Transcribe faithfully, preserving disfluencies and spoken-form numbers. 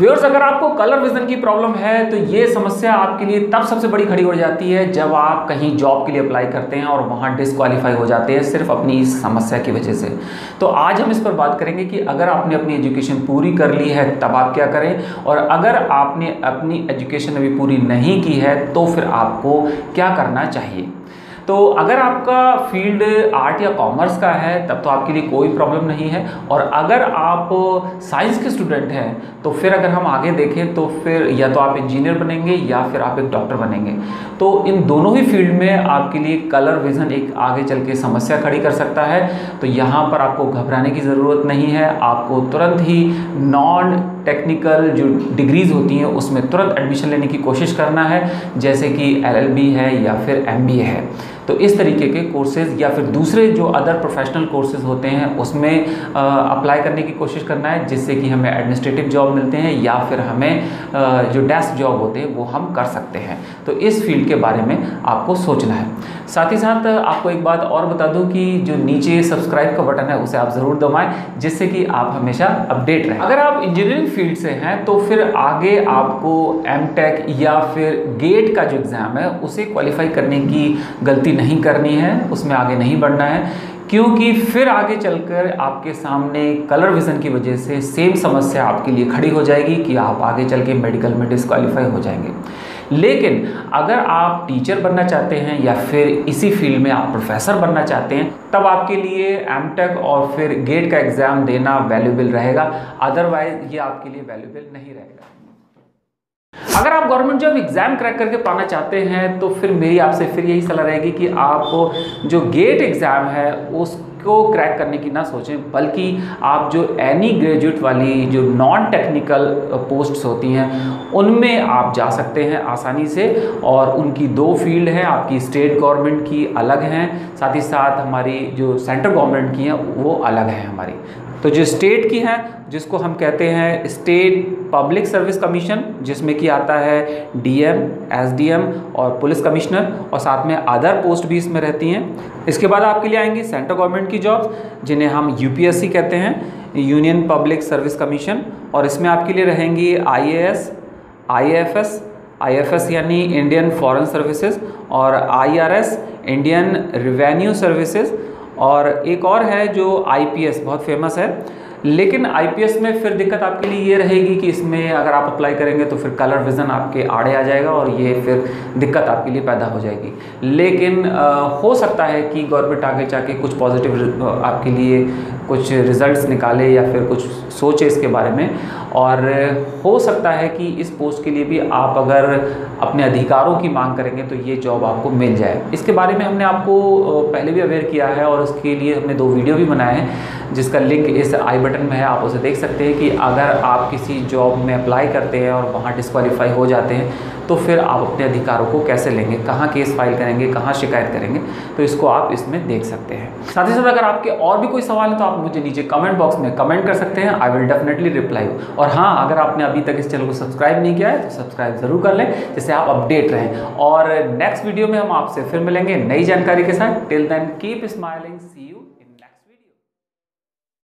Viewers, अगर आपको colour vision की प्रॉब्लम है तो ये समस्या आपके लिए तब सबसे बड़ी खड़ी हो जाती है जब आप कहीं जॉब के लिए अप्लाई करते हैं और वहाँ डिस्क्वालीफाई हो जाते हैं सिर्फ अपनी इस समस्या की वजह से। तो आज हम इस पर बात करेंगे कि अगर आपने अपनी एजुकेशन पूरी कर ली है तब आप क्या करें, और अगर आपने अपनी एजुकेशन अभी पूरी नहीं की है तो फिर आपको क्या करना चाहिए। तो अगर आपका फील्ड आर्ट या कॉमर्स का है तब तो आपके लिए कोई प्रॉब्लम नहीं है, और अगर आप साइंस के स्टूडेंट हैं तो फिर अगर हम आगे देखें तो फिर या तो आप इंजीनियर बनेंगे या फिर आप एक डॉक्टर बनेंगे। तो इन दोनों ही फील्ड में आपके लिए कलर विज़न एक आगे चल के समस्या खड़ी कर सकता है। तो यहाँ पर आपको घबराने की ज़रूरत नहीं है, आपको तुरंत ही नॉन टेक्निकल जो डिग्रीज़ होती हैं उसमें तुरंत एडमिशन लेने की कोशिश करना है, जैसे कि एल एल बी है या फिर एम बी ए है। तो इस तरीके के कोर्सेज़ या फिर दूसरे जो अदर प्रोफेशनल कोर्सेज़ होते हैं उसमें अप्लाई करने की कोशिश करना है, जिससे कि हमें एडमिनिस्ट्रेटिव जॉब मिलते हैं या फिर हमें आ, जो डेस्क जॉब होते हैं वो हम कर सकते हैं। तो इस फील्ड के बारे में आपको सोचना है। साथ ही साथ आपको एक बात और बता दूं कि जो नीचे सब्सक्राइब का बटन है उसे आप ज़रूर दबाएँ, जिससे कि आप हमेशा अपडेट रहें। अगर आप इंजीनियरिंग फील्ड से हैं तो फिर आगे आपको एम टेक या फिर गेट का जो एग्ज़ाम है उसे क्वालिफाई करने की गलती नहीं करनी है, उसमें आगे नहीं बढ़ना है, क्योंकि फिर आगे चलकर आपके सामने कलर विज़न की वजह से सेम समस्या आपके लिए खड़ी हो जाएगी कि आप आगे चल के मेडिकल में डिस्क्वालीफाई हो जाएंगे। लेकिन अगर आप टीचर बनना चाहते हैं या फिर इसी फील्ड में आप प्रोफेसर बनना चाहते हैं तब आपके लिए एम टेक और फिर गेट का एग्ज़ाम देना वैल्यूबल रहेगा, अदरवाइज़ ये आपके लिए वैल्यूबल नहीं रहेगा। अगर आप गवर्नमेंट जॉब एग्ज़ाम क्रैक करके पाना चाहते हैं तो फिर मेरी आपसे फिर यही सलाह रहेगी कि आप जो गेट एग्ज़ाम है उसको क्रैक करने की ना सोचें, बल्कि आप जो एनी ग्रेजुएट वाली जो नॉन टेक्निकल पोस्ट्स होती हैं उनमें आप जा सकते हैं आसानी से। और उनकी दो फील्ड हैं, आपकी स्टेट गवर्नमेंट की अलग हैं, साथ ही साथ हमारी जो सेंट्रल गवर्नमेंट की हैं वो अलग हैं हमारी। तो जो स्टेट की हैं, जिसको हम कहते हैं स्टेट पब्लिक सर्विस कमीशन, जिसमें कि आता है D M, S D M और पुलिस कमिश्नर, और साथ में अदर पोस्ट भी इसमें रहती हैं। इसके बाद आपके लिए आएंगी सेंट्रल गवर्नमेंट की जॉब्स, जिन्हें हम यू पी एस सी कहते हैं, यूनियन पब्लिक सर्विस कमीशन, और इसमें आपके लिए रहेंगी I A S, I F S, I F S यानी इंडियन फॉरेन सर्विसेज, और I R S, Indian revenue services, और एक और है जो आई पी एस बहुत फेमस है। लेकिन आई पी एस में फिर दिक्कत आपके लिए ये रहेगी कि इसमें अगर आप अप्लाई करेंगे तो फिर कलर विज़न आपके आड़े आ जाएगा और ये फिर दिक्कत आपके लिए पैदा हो जाएगी। लेकिन आ, हो सकता है कि गवर्नमेंट आगे जाके कुछ पॉजिटिव आपके लिए कुछ रिजल्ट्स निकाले या फिर कुछ सोचे इसके बारे में, और हो सकता है कि इस पोस्ट के लिए भी आप अगर अपने अधिकारों की मांग करेंगे तो ये जॉब आपको मिल जाए। इसके बारे में हमने आपको पहले भी अवेयर किया है और उसके लिए हमने दो वीडियो भी बनाए हैं, जिसका लिंक इस आई बटन में है, आप उसे देख सकते हैं। कि अगर आप किसी जॉब में अप्लाई करते हैं और वहाँ डिस्क्वालीफाई हो जाते हैं तो फिर आप अपने अधिकारों को कैसे लेंगे, कहाँ केस फाइल करेंगे, कहाँ शिकायत करेंगे, तो इसको आप इसमें देख सकते हैं। साथ ही साथ अगर आपके और भी कोई सवाल है तो आप मुझे नीचे कमेंट बॉक्स में कमेंट कर सकते हैं, आई विल डेफिनेटली रिप्लाई। और हाँ, अगर आपने अभी तक इस चैनल को सब्सक्राइब नहीं किया है तो सब्सक्राइब ज़रूर कर लें, जिससे आप अपडेट रहें। और नेक्स्ट वीडियो में हम आपसे फिर मिलेंगे नई जानकारी के साथ। Till then keep smiling, see you.